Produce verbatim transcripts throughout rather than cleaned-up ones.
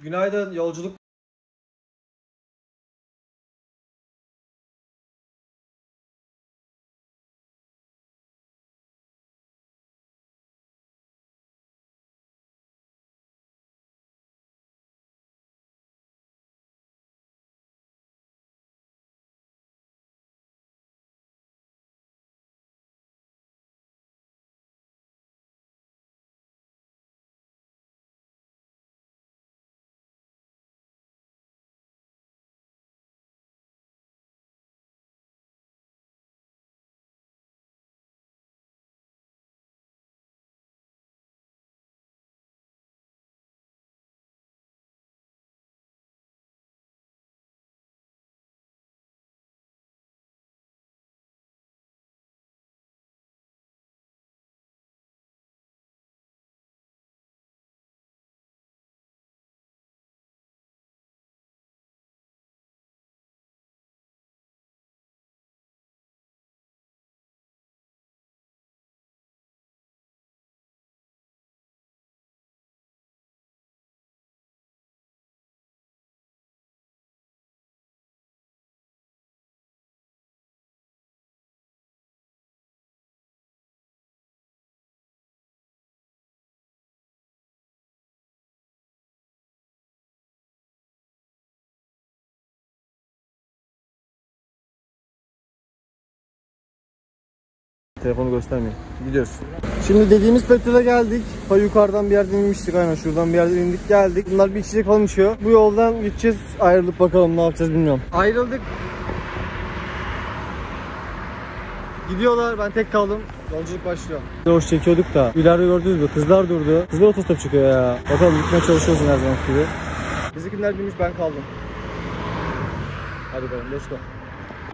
Günaydın, yolculuk. Telefonu göstermeyin. Gidiyoruz. Şimdi dediğimiz petrole geldik. Ta yukarıdan bir yerden inmiştik. Aynen şuradan bir yerden indik geldik. Bunlar bir içecek falan içiyor. Bu yoldan gideceğiz. Ayrılıp bakalım ne yapacağız bilmiyorum. Ayrıldık. Gidiyorlar. Ben tek kaldım. Yolculuk başlıyor. Hoş çekiyorduk da. İleride gördünüz mü? Kızlar durdu. Kızlar otostop çıkıyor ya. Bakalım gitmeye çalışıyoruz her zaman gibi. Bizimkiler binmiş, ben kaldım. Hadi bakalım. Let's go.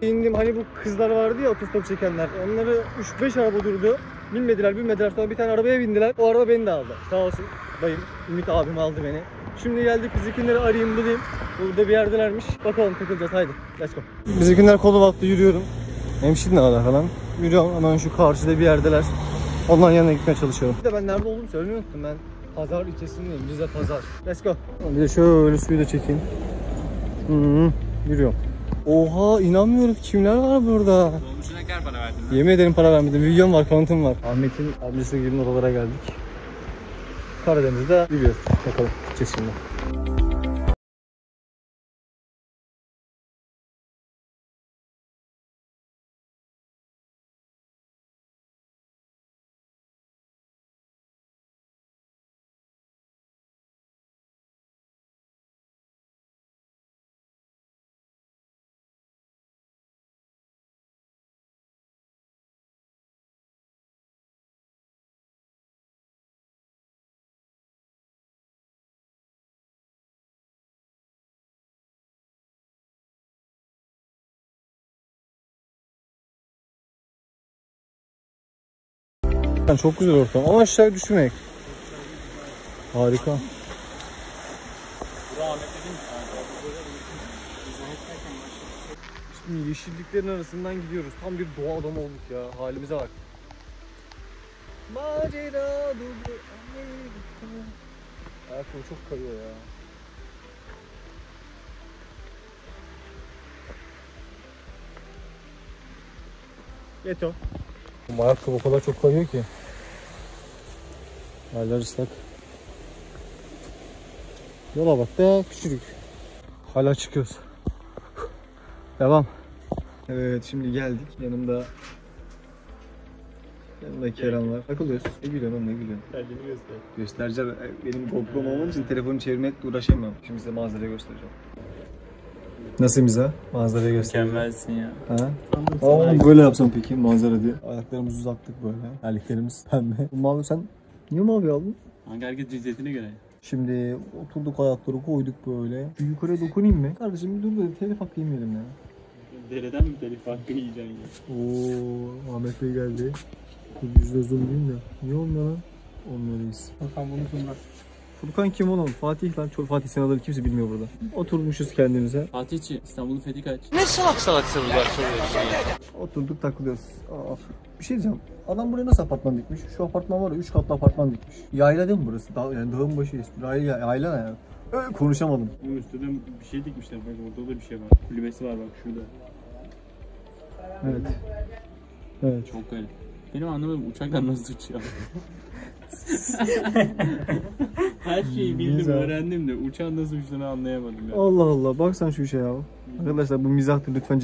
İndim, hani bu kızlar vardı ya otostop çekenler, onları üç beş araba durdu, binmediler binmediler sonra bir tane arabaya bindiler, o araba beni de aldı, sağ olsun dayım Ümit abim aldı beni. Şimdi geldik, bizimkileri arayayım bulayım, burada bir yerdelermiş, bakalım takılacağız, haydi let's go. Bizimkiler kolu battı, yürüyorum, hemşin ne kadar falan yürüyorum, hemen şu karşıda bir yerdeler, onların yanına gitmeye çalışıyorum. Bir de ben nerede olduğumu söylemeyi unuttum, ben pazar ilçesindeyim, Rize Pazar, let's go. Bir de şöyle suyu da çekeyim. Hı-hı. Yürüyorum. Oha, inanmıyorum, kimler var burada? Dolmuşuna gel, para verdin ha? Yemin ederim para vermedim, videom var, kanıtım var. Ahmet'in amcasının gibi oralara geldik. Karadeniz'de yürüyoruz, bakalım kesinlikle. Çok güzel ortam ama aşağıya düşmek. Harika. Şimdi yeşilliklerin arasından gidiyoruz. Tam bir doğa adamı olduk ya. Halimize bak. Macera durdu. Ayakkabı çok kayıyor ya. Yeto. Ayakkabı o kadar çok kayıyor ki. Yerler ıslak. Yola bak be, küçücük. Hala çıkıyoruz. Devam. Evet, şimdi geldik. Yanımda Yanımda Kerem var. Takılıyoruz. Ne gülüyorsun oğlum, ne gülüyorsun? Kendini göster. Göstereceğim. Benim GoPro'm olmadığı için telefonu çevirmekle uğraşamıyorum. Şimdi size manzarayı göstereceğim. Nasıl bize? Manzarayı göster. Mükemmelsin ya. Ha? Aa, böyle yapsam peki manzara diye. Ayaklarımızı uzattık böyle. Terliklerimiz pembe. Mavi, sen niye mavi aldın? Hangi herkes ciddiyetine göre. Şimdi oturduk, ayakları koyduk böyle. Bir yukarıya dokunayım mı? Kardeşim dur böyle, telif hakkı yemeyelim ya. Dereden mi telif hakkı yiyeceksin ya? Ooo, Ahmet Bey geldi. Yüzde zoom değil mi? Niye olmuyor lan? Olmuyoruz. Bakalım bunu sonra. Furkan kim oğlum? Fatih lan. Çok Fatih sen alır, kimse bilmiyor burada. Oturmuşuz kendimize. Fatihçi, İstanbul'un fethi kaç? Ne salak salak sorular soruyorsun ya. Oturduk, takılıyoruz. Aa, bir şey diyeceğim. Adam buraya nasıl apartman dikmiş? Şu apartman var ya, üç katlı apartman dikmiş. Yayla değil mi burası? Da yani dağın başı. Yayla, yayla ne ya? Konuşamadım. Bunun üstüne bir şey dikmişler. Bak orada da bir şey var. Kulübesi var bak şurada. Evet. Evet. Çok garip. Benim anlamadım uçaktan nasıl uçuyor. Her şeyi bildim, mizah öğrendim de uçağın nasıl uçtuğunu anlayamadım ya. Allah Allah, baksana şu işe ya. Arkadaşlar bu mizahtır, lütfen.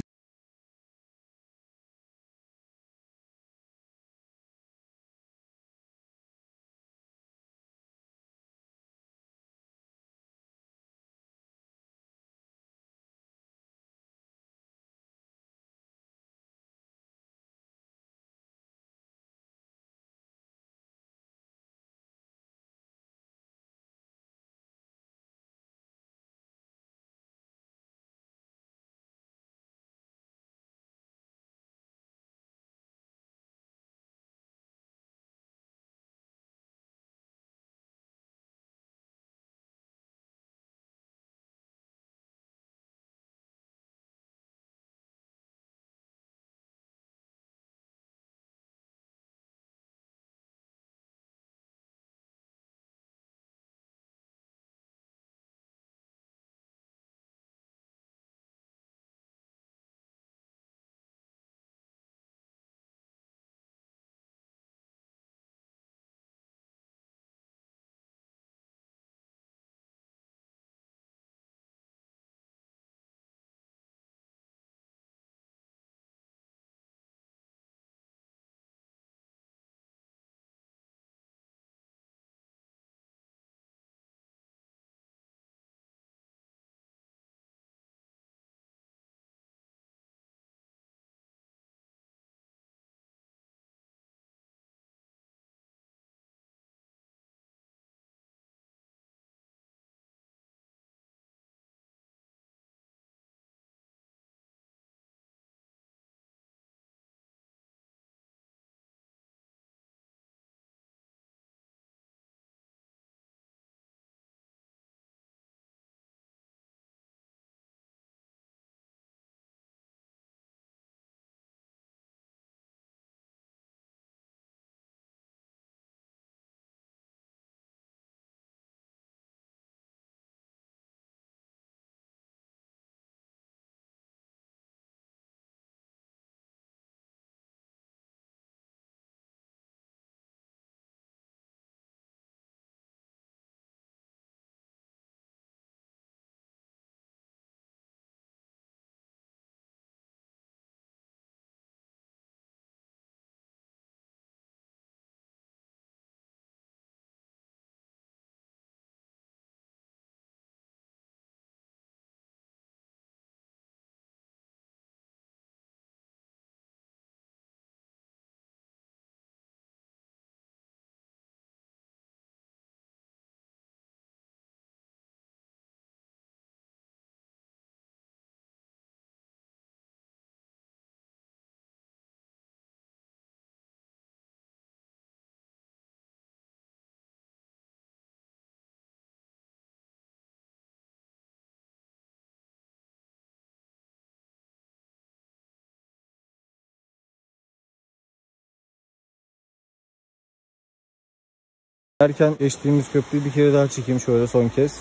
Derken geçtiğimiz köprüyü bir kere daha çekeyim şöyle son kez.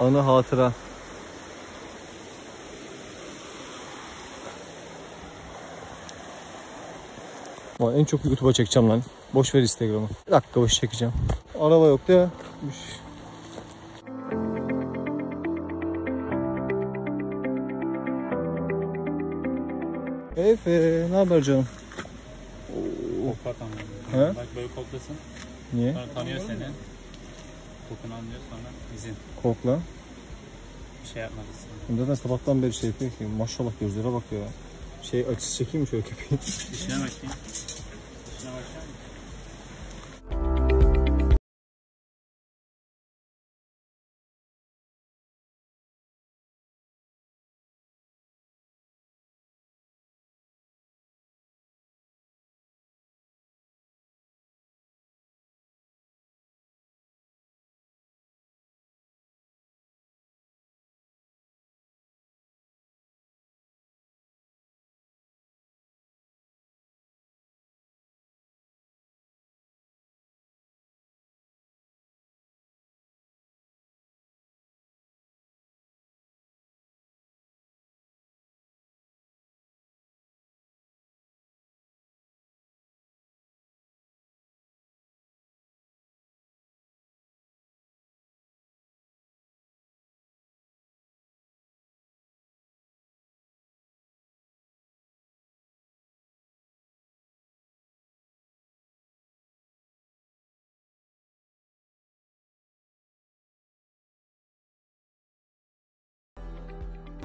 Anı hatıra. Ama en çok YouTube'a çekeceğim lan. Boş ver Instagram'ı. Bir dakika boş çekeceğim. Araba yok değil mi? Efe, ne haber canım? Koklat ama. Bak böyle koklasın. Niye? Sonra tanıyor seni. Kokunu anlıyor sonra izin. Kokla. Bir şey yapmak istedim. Zaten sabahtan beri şey yapıyor ki maşallah gözlere bak ya. Şey açısı çekeyim mi şöyle köpeği? Dişine bakayım. Dişine bakayım.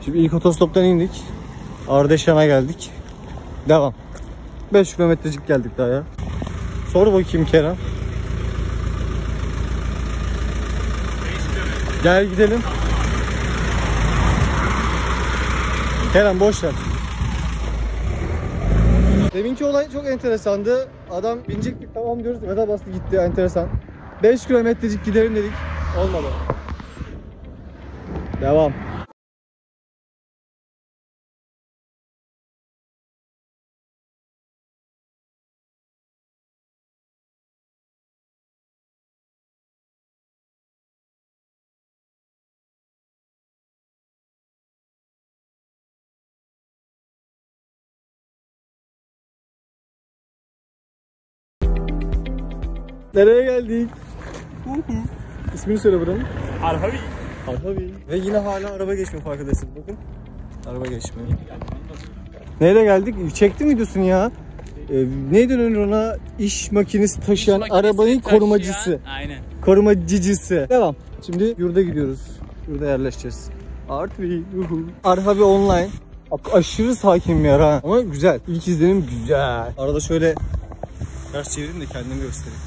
gibi ilk otostoptan indik. Ardeşen'e geldik. Devam. beş kilometrecik geldik daha ya. Sor bakayım Kerem. Gel gidelim. Kerem boş ver. Deminki olay çok enteresandı. Adam binecektik tamam diyoruz. Veda bastı gitti. Enteresan. beş kilometrecik gidelim dedik. Olmadı. Devam. Nereye geldik? İsmini söyle buranın. Arhavi. Arhavi. Ve yine hala araba geçmiyor farkındasınız. Bakın. Araba geçmiyor. Nereye geldik? Çektim videosunu ya. Ee, ne dönüyor ona? İş makinesi taşıyan İş arabanın korumacısı. Taşıyan, aynen. Korumacıcısı. Devam. Şimdi yurda gidiyoruz. Yurda yerleşeceğiz. Arhavi. Arhavi online. Aşırı sakin bir yer ha. Ama güzel. İlk izlenim güzel. Arada şöyle ters çevireyim de kendimi göstereyim.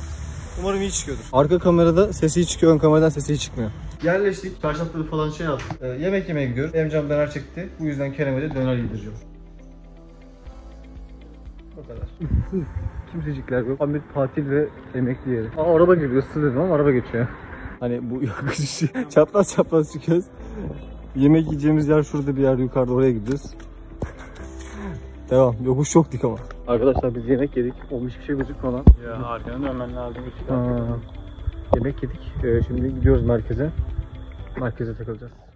Umarım iyi çıkıyordur. Arka kamerada sesi iyi çıkıyor, ön kameradan sesi iyi çıkmıyor. Yerleştik, çarşafları falan şey yaptık. Ee, yemek yemeye gidiyoruz. Emcan döner çekti. Bu yüzden Kerem'e de döner yedireceğim. O kadar. Kimsecikler yok. Ahmet, Fatih ve emekli yeri. Aa, araba geliyor, ıssız dedim ama araba geçiyor. Hani bu yakışışı çapraz çapraz çıkıyoruz. Yemek yiyeceğimiz yer şurada bir yerde yukarıda, oraya gidiyoruz. Devam. Yokuş çok dik ama. Arkadaşlar biz yemek yedik. Olmuş bir şey gözükmeden. Ya arkanı dönmen lazım. Aa, yemek yedik. Ee, şimdi gidiyoruz merkeze. Merkeze takılacağız.